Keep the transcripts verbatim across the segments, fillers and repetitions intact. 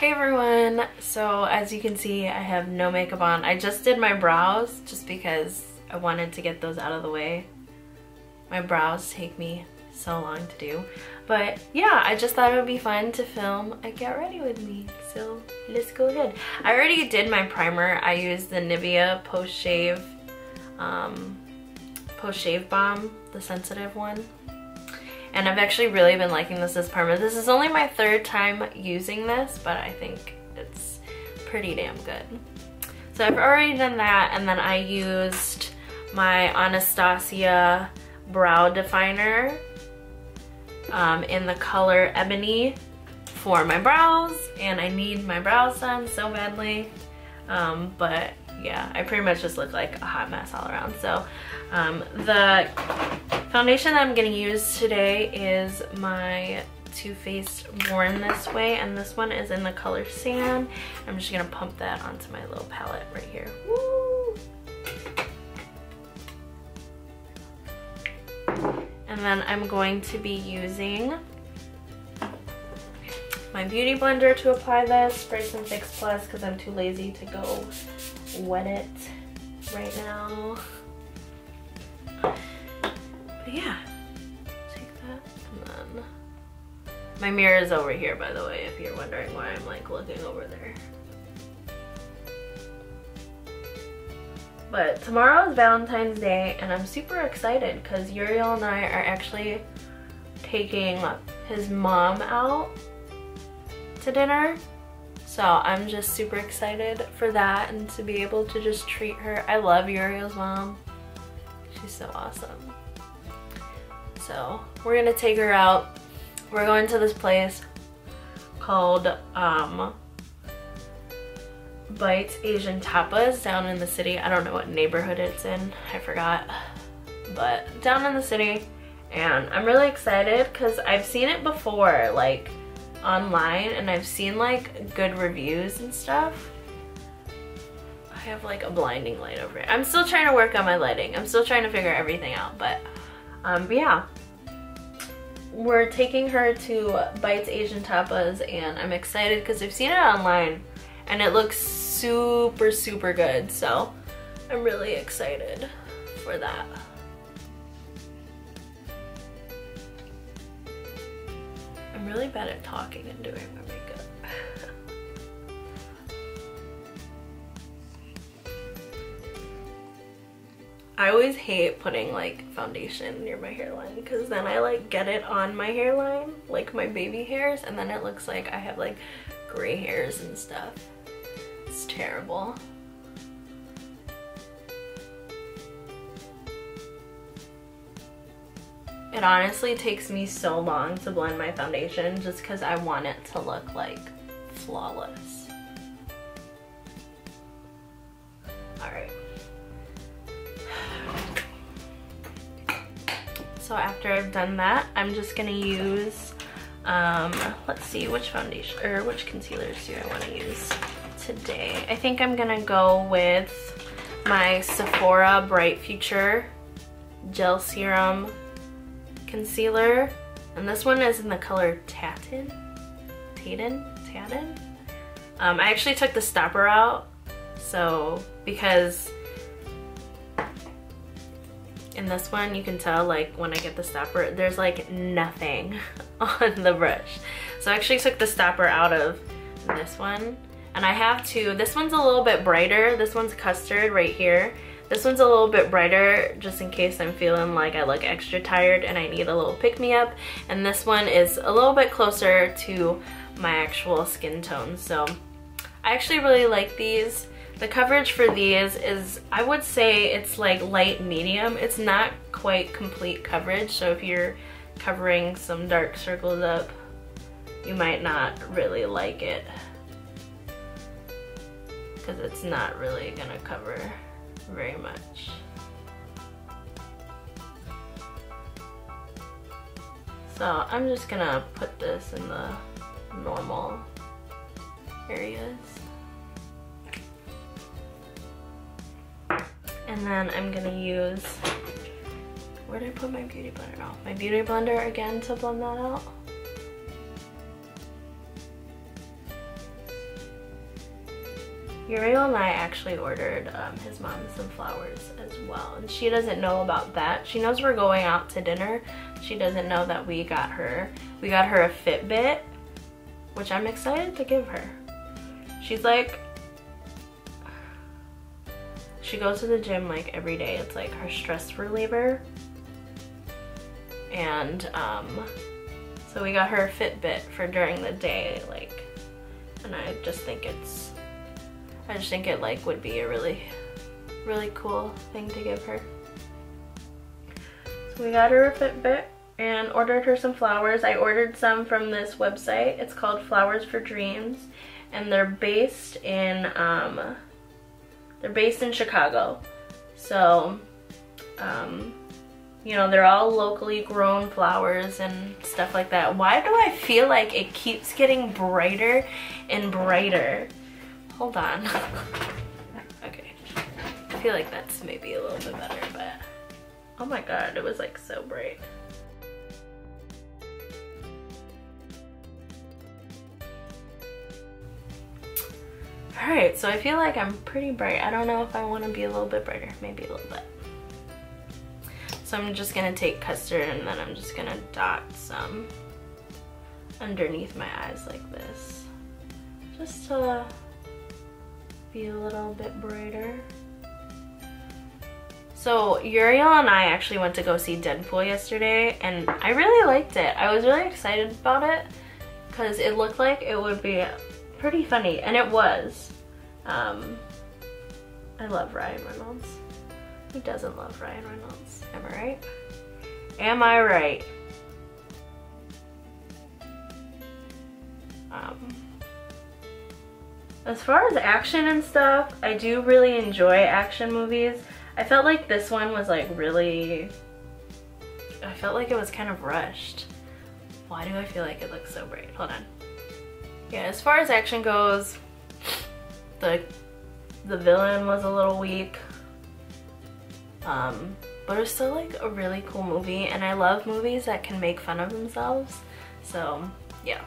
Hey everyone, so as you can see I have no makeup on. I just did my brows just because I wanted to get those out of the way. My brows take me so long to do, but yeah, I just thought it would be fun to film a get ready with me, so let's go ahead. I already did my primer. I used the Nivea post shave um, post shave balm, the sensitive one, and I've actually really been liking this as primer. This is only my third time using this, but I think it's pretty damn good. So I've already done that, and then I used my Anastasia Brow Definer um, in the color Ebony for my brows, and I need my brows done so badly. Um, but yeah, I pretty much just look like a hot mess all around. So um, the foundation that I'm going to use today is my Too Faced Born This Way, and this one is in the color Sand. I'm just going to pump that onto my little palette right here. Woo! And then I'm going to be using my beauty blender to apply this. Spray some Fix Plus because I'm too lazy to go wet it right now. Yeah, take that, and then my mirror is over here, by the way, if you're wondering why I'm like looking over there. But tomorrow is Valentine's Day, and I'm super excited because Uriel and I are actually taking his mom out to dinner. So I'm just super excited for that and to be able to just treat her. I love Uriel's mom. She's so awesome. So we're gonna take her out. We're going to this place called um, Bite Asian Tapas down in the city. I don't know what neighborhood it's in, I forgot, but down in the city. And I'm really excited because I've seen it before, like online, and I've seen like good reviews and stuff. I have like a blinding light over it. I'm still trying to work on my lighting. I'm still trying to figure everything out, but Um, but yeah, we're taking her to Bite Asian Tapas, and I'm excited because I've seen it online and it looks super, super good. So I'm really excited for that. I'm really bad at talking and doing my makeup. I always hate putting like foundation near my hairline because then I like get it on my hairline, like my baby hairs, and then it looks like I have like gray hairs and stuff. It's terrible. It honestly takes me so long to blend my foundation just because I want it to look like flawless. All right. So after I've done that, I'm just gonna use, um, let's see, which foundation or which concealers do I want to use today? I think I'm gonna go with my Sephora Bright Future Gel Serum Concealer, and this one is in the color Tatin. Tatin? Tatin? Um, I actually took the stopper out, so because. In this one, you can tell like when I get the stopper, there's like nothing on the brush. So I actually took the stopper out of this one. And I have two. This one's a little bit brighter. This one's custard right here. This one's a little bit brighter just in case I'm feeling like I look extra tired and I need a little pick-me-up. And this one is a little bit closer to my actual skin tone. So I actually really like these. The coverage for these is, I would say it's like light medium. It's not quite complete coverage, so if you're covering some dark circles up, you might not really like it because it's not really gonna cover very much. So I'm just gonna put this in the normal areas. And then I'm gonna use, where did I put my beauty blender? Oh, my beauty blender again to blend that out. Uriel and I actually ordered um, his mom some flowers as well, and she doesn't know about that. She knows we're going out to dinner. She doesn't know that we got her. We got her a Fitbit, which I'm excited to give her. She's like, she goes to the gym like every day. It's like her stress reliever. And um, so we got her a Fitbit for during the day, like, and I just think it's, I just think it like would be a really, really cool thing to give her. So we got her a Fitbit and ordered her some flowers. I ordered some from this website. It's called Flowers for Dreams, and they're based in um, they're based in Chicago. So, um, you know, they're all locally grown flowers and stuff like that. Why do I feel like it keeps getting brighter and brighter? Hold on. Okay. I feel like that's maybe a little bit better, but oh my god, it was like so bright. Alright, so I feel like I'm pretty bright. I don't know if I want to be a little bit brighter. Maybe a little bit. So I'm just going to take custard and then I'm just going to dot some underneath my eyes like this. Just to be a little bit brighter. So Uriel and I actually went to go see Deadpool yesterday, and I really liked it. I was really excited about it because it looked like it would be pretty funny, and it was. Um, I love Ryan Reynolds. Who doesn't love Ryan Reynolds? Am I right? Am I right? Um... As far as action and stuff, I do really enjoy action movies. I felt like this one was like really, I felt like it was kind of rushed. Why do I feel like it looks so bright? Hold on. Yeah, as far as action goes, the the villain was a little weak. Um, but it was still like a really cool movie, and I love movies that can make fun of themselves. So, yeah.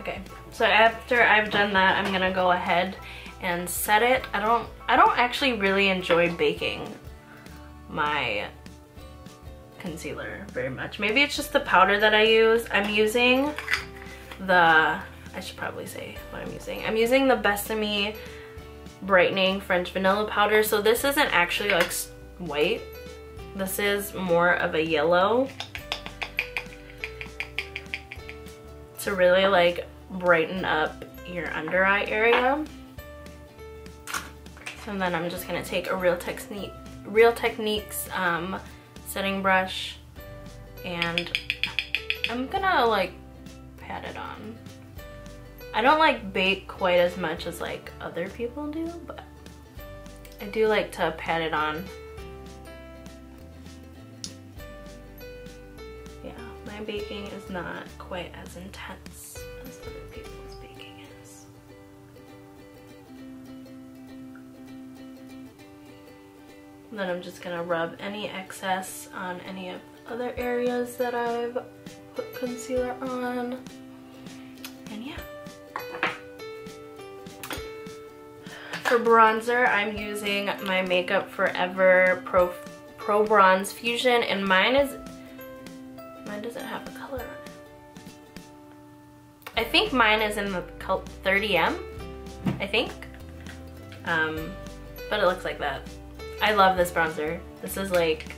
Okay, so after I've done that, I'm gonna go ahead and set it. I don't I don't actually really enjoy baking my concealer very much. Maybe it's just the powder that I use. I'm using the, I should probably say what I'm using. I'm using the Besame Brightening French Vanilla Powder. So this isn't actually like white. This is more of a yellow to really like brighten up your under eye area. And then I'm just gonna take a Real Technique, Real Techniques um, setting brush, and I'm gonna like pat it on. I don't like bake quite as much as like other people do, but I do like to pat it on. Yeah, my baking is not quite as intense as other people's baking is. And then I'm just gonna rub any excess on any of the other areas that I've put concealer on. And yeah. For bronzer, I'm using my Makeup Forever Pro, Pro Bronze Fusion, and mine is, mine doesn't have a color on it. I think mine is in the thirty M, I think, um, but it looks like that. I love this bronzer. This is like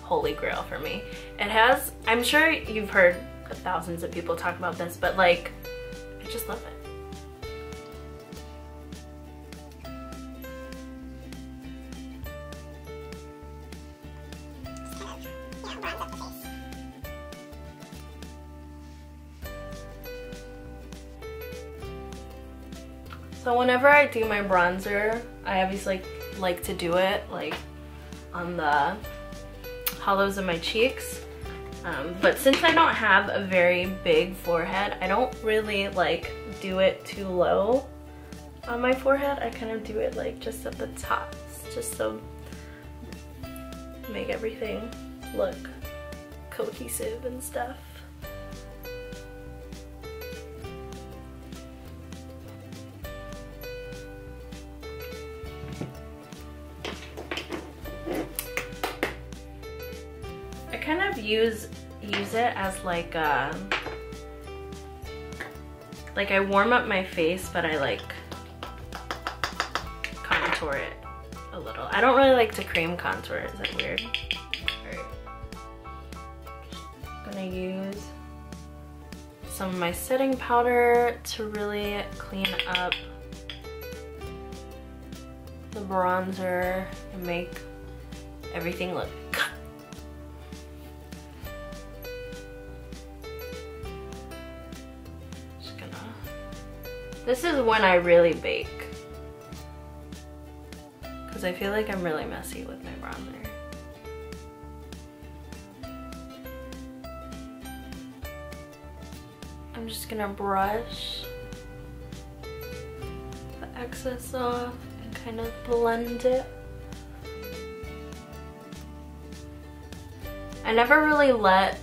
holy grail for me. It has, I'm sure you've heard thousands of people talk about this, but like, I just love it. So whenever I do my bronzer, I obviously like, like to do it like on the hollows of my cheeks. Um, but since I don't have a very big forehead, I don't really like do it too low on my forehead. I kind of do it like just at the tops, just so make everything look cohesive and stuff. use use it as like a, like I warm up my face, but I like contour it a little. I don't really like to cream contour. Is that weird? Alright. I'm gonna use some of my setting powder to really clean up the bronzer and make everything look good. Just gonna... This is when I really bake. Because I feel like I'm really messy with my bronzer. I'm just gonna brush the excess off and kind of blend it. I never really let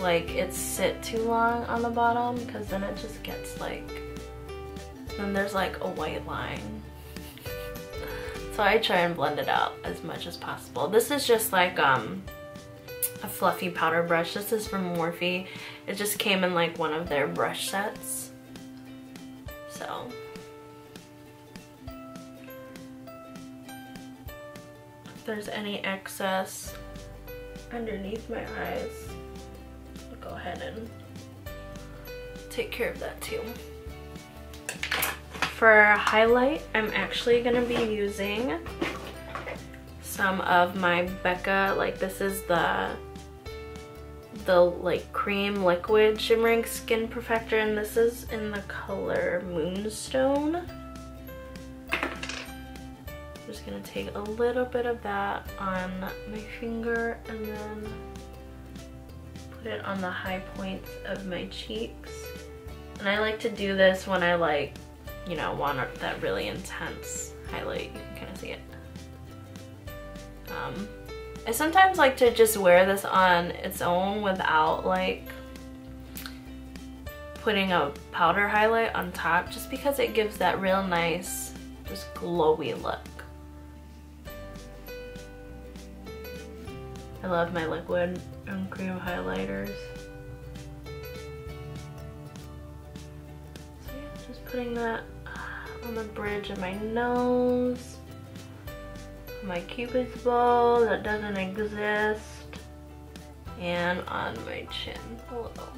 like it sit too long on the bottom, because then it just gets like, then there's like a white line. So I try and blend it out as much as possible. This is just like um a fluffy powder brush. This is from Morphe. It just came in like one of their brush sets. So if there's any excess underneath my eyes, I'll go ahead and take care of that too. For highlight, I'm actually gonna be using some of my Becca, like this is the the like cream liquid shimmering skin perfector, and this is in the color Moonstone. I'm just gonna take a little bit of that on my finger and then put it on the high points of my cheeks. And I like to do this when I like, you know, want that really intense highlight. You can kind of see it. Um, I sometimes like to just wear this on its own without like putting a powder highlight on top, just because it gives that real nice, just glowy look. I love my liquid and cream highlighters. So yeah, just putting that on the bridge of my nose. My cupid's bow that doesn't exist, and on my chin a little.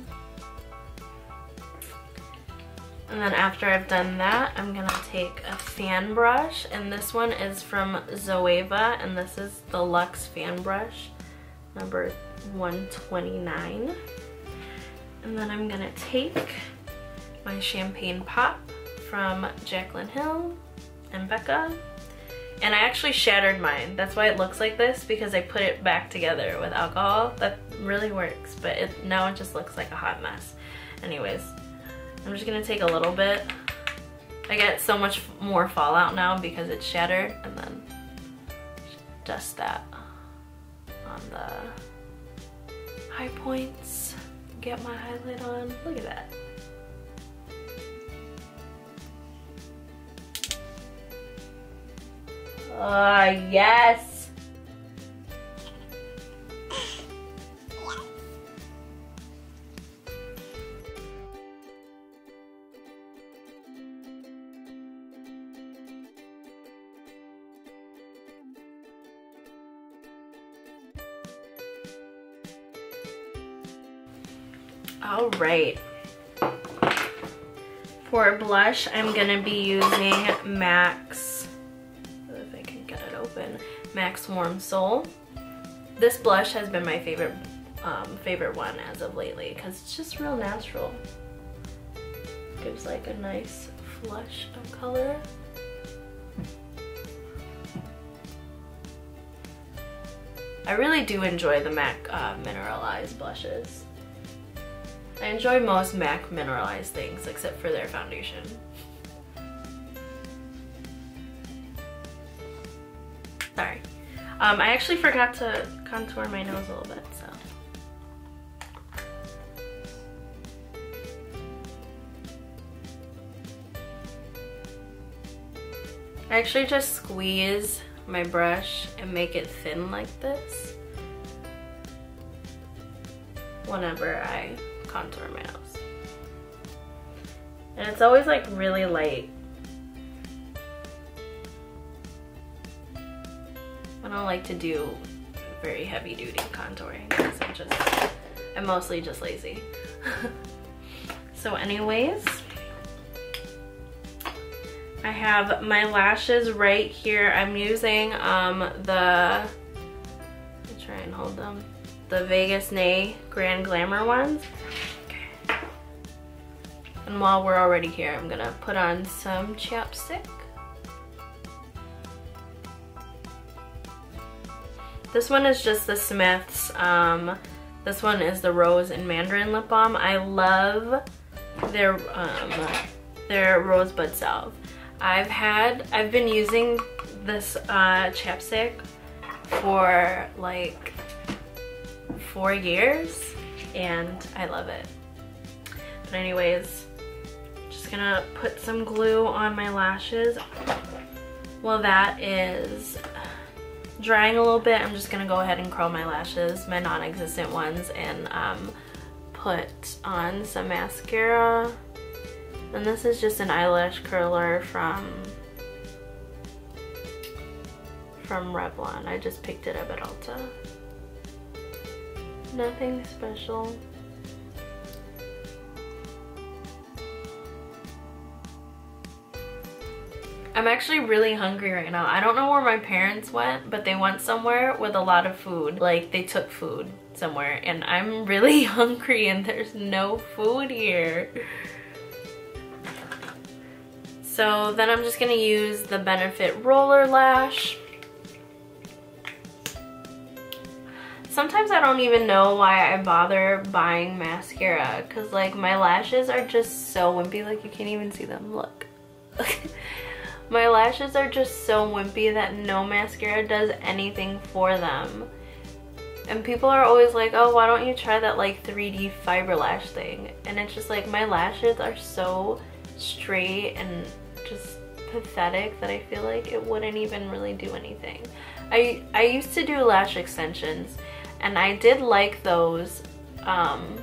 And then after I've done that, I'm gonna take a fan brush, and this one is from Zoeva, and this is the Luxe Fan Brush number one twenty-nine. And then I'm gonna take my Champagne Pop from Jaclyn Hill and Becca. And I actually shattered mine. That's why it looks like this, because I put it back together with alcohol. That really works, but it, now it just looks like a hot mess. Anyways, I'm just gonna take a little bit. I get so much more fallout now because it's shattered, and then dust that on the high points. Get my highlight on. Look at that. Ah, uh, yes! All right. For blush, I'm gonna be using MAC's MAC Warm Soul. This blush has been my favorite um, favorite one as of lately, because it's just real natural. Gives like a nice flush of color. I really do enjoy the MAC uh, mineralized blushes. I enjoy most MAC mineralized things except for their foundation. Sorry. Um, I actually forgot to contour my nose a little bit, so. I actually just squeeze my brush and make it thin like this. whenever I contour my nose. And it's always like really light. I don't like to do very heavy duty contouring because I'm just, I'm mostly just lazy. So anyways, I have my lashes right here. I'm using um, the, I'll try and hold them, the Vegas Nay Grand Glamour ones. Okay. And while we're already here, I'm gonna put on some chapstick. This one is just the Smiths. Um, this one is the Rose and Mandarin Lip Balm. I love their um, their Rosebud Salve. I've had, I've been using this uh, chapstick for like four years and I love it. But anyways, just gonna put some glue on my lashes. Well, that is drying a little bit. I'm just gonna go ahead and curl my lashes, my non-existent ones, and um, put on some mascara. And this is just an eyelash curler from, from Revlon. I just picked it up at Ulta. Nothing special. I'm actually really hungry right now. I don't know where my parents went, but they went somewhere with a lot of food. Like, they took food somewhere, and I'm really hungry and there's no food here. So then I'm just gonna use the Benefit Roller Lash. Sometimes I don't even know why I bother buying mascara, cause like my lashes are just so wimpy, like you can't even see them, look. My lashes are just so wimpy that no mascara does anything for them. And people are always like, oh, why don't you try that like three D fiber lash thing? And it's just like my lashes are so straight and just pathetic that I feel like it wouldn't even really do anything. I, I used to do lash extensions and I did like those, um,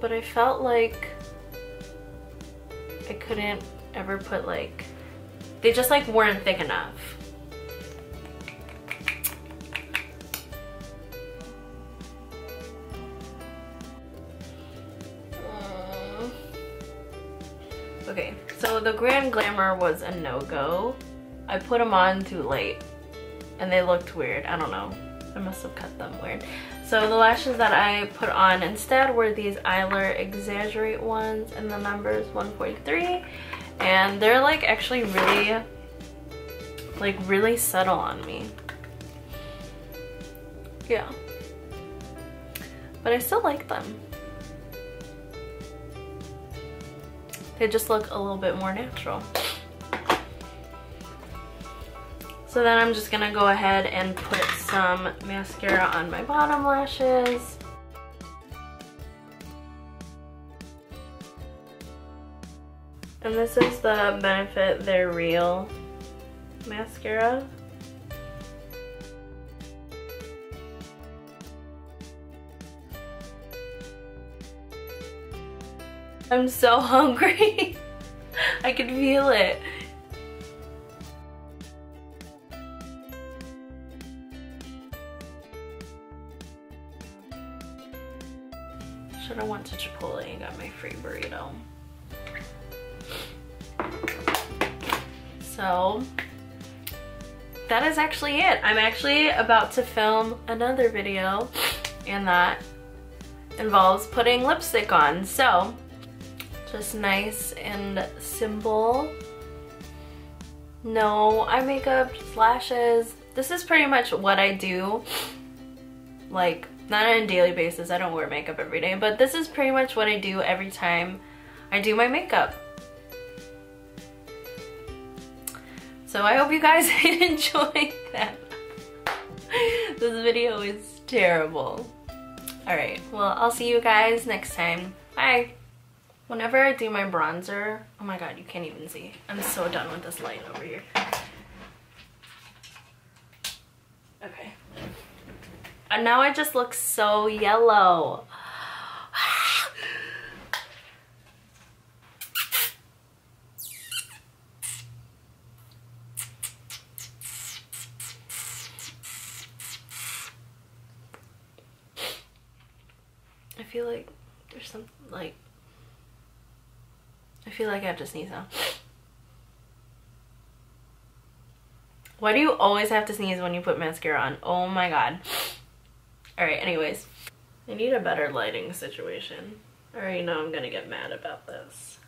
but I felt like I couldn't ever put like, they just like weren't thick enough. Okay, so the Grand Glamour was a no-go. I put them on too late and they looked weird. I don't know. I must have cut them weird. So the lashes that I put on instead were these Eylure Exaggerate ones, and the number is one forty-three. And they're like actually really, like really subtle on me. Yeah. But I still like them. They just look a little bit more natural. So then I'm just gonna go ahead and put some mascara on my bottom lashes. And this is the Benefit They're Real mascara. I'm so hungry. I can feel it. Should have went to Chipotle and got my free burrito. So that is actually it. I'm actually about to film another video and that involves putting lipstick on. So just nice and simple. No eye makeup, just lashes. This is pretty much what I do. Like, not on a daily basis. I don't wear makeup every day, but this is pretty much what I do every time I do my makeup. So I hope you guys enjoyed that. This video is terrible. Alright, well, I'll see you guys next time. Bye! Whenever I do my bronzer, oh my god, you can't even see. I'm so done with this light over here. Okay. And now I just look so yellow. I feel like there's some, like, I feel like I have to sneeze now. Why do you always have to sneeze when you put mascara on? Oh my god. Alright, anyways. I need a better lighting situation. I already know I'm gonna get mad about this.